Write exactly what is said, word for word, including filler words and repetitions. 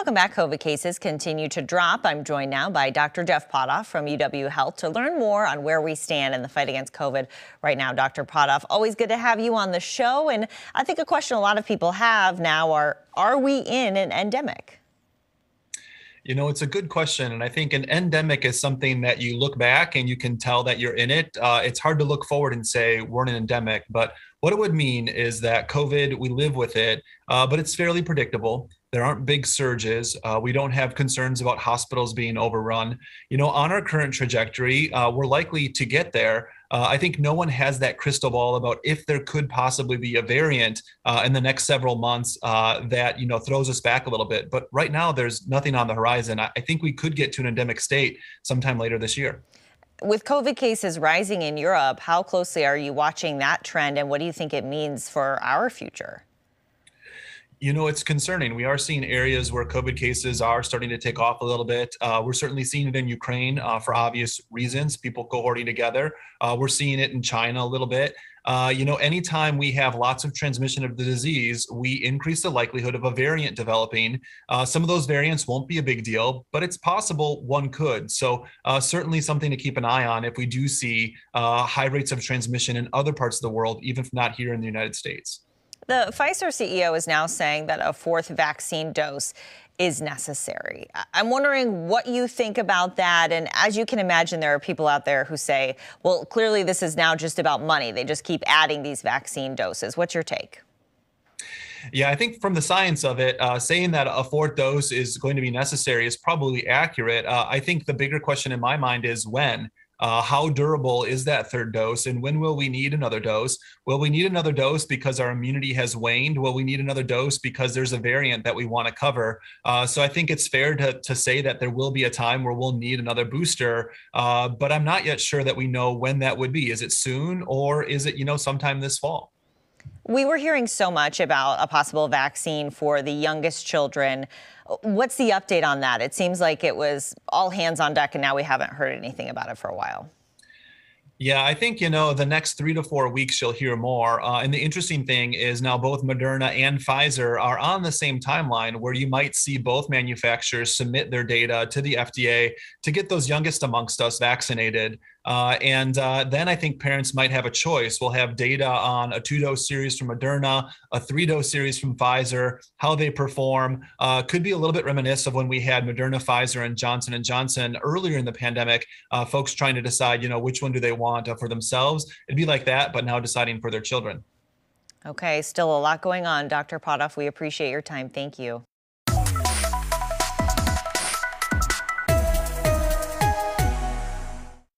Welcome back. COVID cases continue to drop. I'm joined now by Doctor Jeff Pothof from U W Health to learn more on where we stand in the fight against COVID right now. Doctor Pothof, always good to have you on the show. And I think a question a lot of people have now are, are we in an endemic? You know, it's a good question. And I think an endemic is something that you look back and you can tell that you're in it. Uh, it's hard to look forward and say we're in an endemic. But what it would mean is that COVID, we live with it, uh, but it's fairly predictable. There aren't big surges. Uh, we don't have concerns about hospitals being overrun. You know, on our current trajectory, uh, we're likely to get there. Uh, I think no one has that crystal ball about if there could possibly be a variant uh, in the next several months uh, that, you know, throws us back a little bit. But right now, there's nothing on the horizon. I, I think we could get to an endemic state sometime later this year. With COVID cases rising in Europe, how closely are you watching that trend, and what do you think it means for our future? You know, it's concerning. We are seeing areas where COVID cases are starting to take off a little bit. Uh, we're certainly seeing it in Ukraine uh, for obvious reasons, people cohorting together. Uh, we're seeing it in China a little bit. Uh, you know, anytime we have lots of transmission of the disease, we increase the likelihood of a variant developing. Uh, some of those variants won't be a big deal, but it's possible one could. So uh, certainly something to keep an eye on if we do see uh, high rates of transmission in other parts of the world, even if not here in the United States. The Pfizer C E O is now saying that a fourth vaccine dose is necessary. I'm wondering what you think about that. And as you can imagine, there are people out there who say, well, clearly this is now just about money. They just keep adding these vaccine doses. What's your take? Yeah, I think from the science of it, uh, saying that a fourth dose is going to be necessary is probably accurate. Uh, I think the bigger question in my mind is when. Uh, how durable is that third dose, and when will we need another dose? Will we need another dose because our immunity has waned? Will we need another dose because there's a variant that we want to cover? Uh, so I think it's fair to, to say that there will be a time where we'll need another booster, uh, but I'm not yet sure that we know when that would be. Is it soon, or is it, you know, sometime this fall? We were hearing so much about a possible vaccine for the youngest children. What's the update on that? It seems like it was all hands on deck, and now we haven't heard anything about it for a while. Yeah, I think, you know, the next three to four weeks you'll hear more. Uh, and the interesting thing is now both Moderna and Pfizer are on the same timeline where you might see both manufacturers submit their data to the F D A to get those youngest amongst us vaccinated. Uh, and uh, then I think parents might have a choice. We'll have data on a two-dose series from Moderna, a three-dose series from Pfizer, how they perform. Uh, could be a little bit reminiscent of when we had Moderna, Pfizer, and Johnson and Johnson earlier in the pandemic, uh, folks trying to decide, you know, which one do they want for themselves. It'd be like that, but now deciding for their children. Okay, still a lot going on. Doctor Pothof, we appreciate your time. Thank you.